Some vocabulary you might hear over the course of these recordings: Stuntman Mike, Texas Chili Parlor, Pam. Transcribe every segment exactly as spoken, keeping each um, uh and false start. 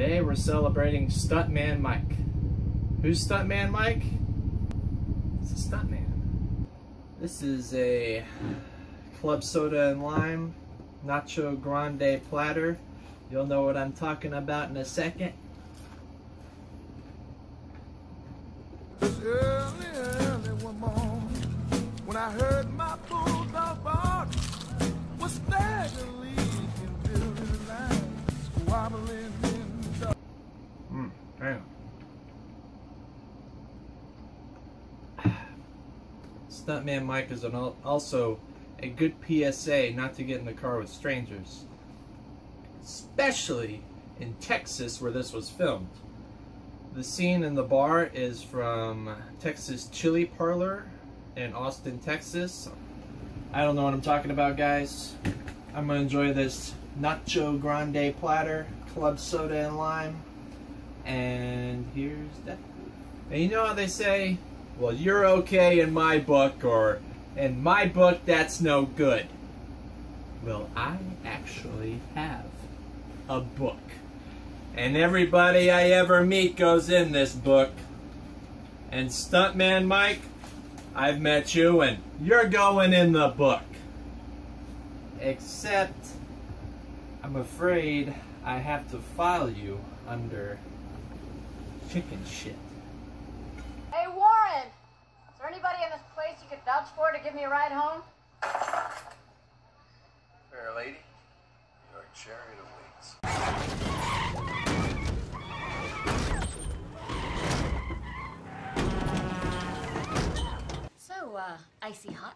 Today we're celebrating Stuntman Mike. Who's Stuntman Mike? It's a stuntman. This is a club soda and lime nacho grande platter. You'll know what I'm talking about in a second. Early, early one morning, when I heard my bulldog bark, was staggering, leaking, building lines, wobbling in the dark. Mmm, damn. Stuntman Mike is an, also a good P S A not to get in the car with strangers, especially in Texas where this was filmed. The scene in the bar is from Texas Chili Parlor in Austin, Texas. I don't know what I'm talking about, guys. I'm gonna enjoy this nacho grande platter, club soda and lime, and here's that. And you know how they say, well, you're okay in my book, or in my book, that's no good. Well, I actually have a book. And everybody I ever meet goes in this book. And Stuntman Mike, I've met you and you're going in the book. Except, I'm afraid I have to file you under chicken shit. Hey Warren, is there anybody in this place you could vouch for to give me a ride home? Fair lady, your chariot awaits. Uh, icy hot.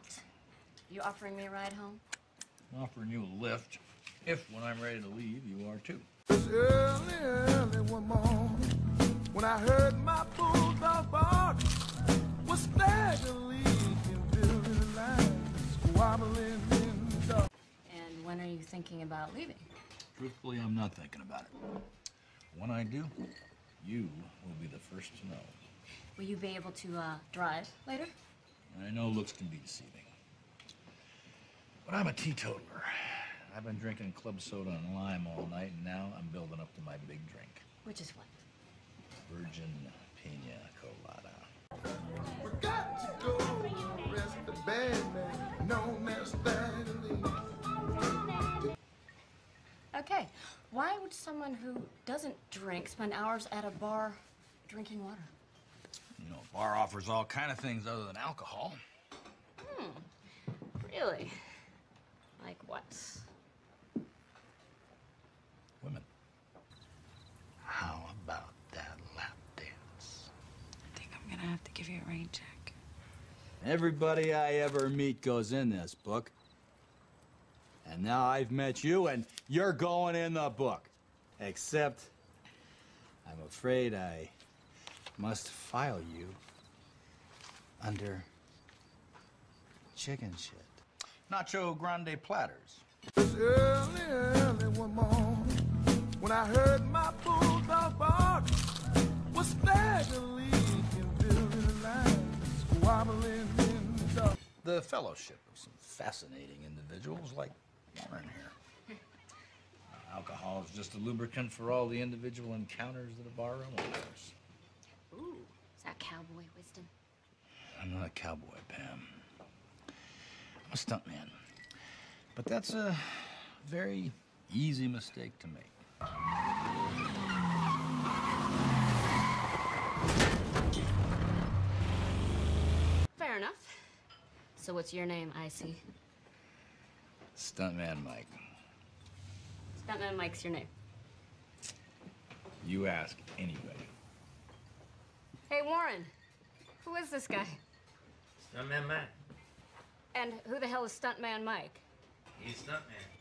You offering me a ride home? I'm offering you a lift, if when I'm ready to leave, you are too. Early, early one morning, when I heard my bulldog bark, was staggering, leaking, building lines, wobbling in the dark. And when are you thinking about leaving? Truthfully, I'm not thinking about it. When I do, you will be the first to know. Will you be able to uh, drive later? I know looks can be deceiving, but I'm a teetotaler. I've been drinking club soda and lime all night, and now I'm building up to my big drink. Which is what? Virgin Pina Colada. We got to go, rest the band, man. No man's family. Okay, why would someone who doesn't drink spend hours at a bar drinking water? You know, a bar offers all kind of things other than alcohol. Hmm, really? Like what? Women. How about that lap dance? I think I'm gonna have to give you a rain check. Everybody I ever meet goes in this book. And now I've met you and you're going in the book. Except, I'm afraid I must file you under chicken shit. Nacho grande platters. Early, early one morning, when I heard my bulldog bark, was staggering, leaking, building lines, wobbling in the dark. The fellowship of some fascinating individuals like Warren here. uh, alcohol is just a lubricant for all the individual encounters that a barroom offers. Ooh, is that cowboy wisdom? I'm not a cowboy, Pam. I'm a stuntman. But that's a very easy mistake to make. Fair enough. So what's your name, Icy? Stuntman Mike. Stuntman Mike's your name. You ask anybody. Hey, Warren, who is this guy? Stuntman Mike. And who the hell is Stuntman Mike? He's Stuntman.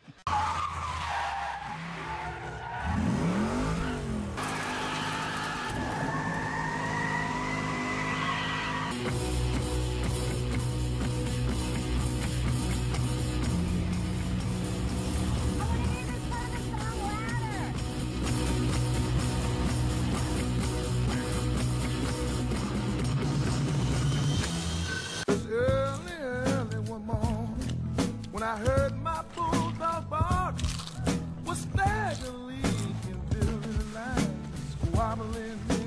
I heard my bulldog bark, was there? wobbling.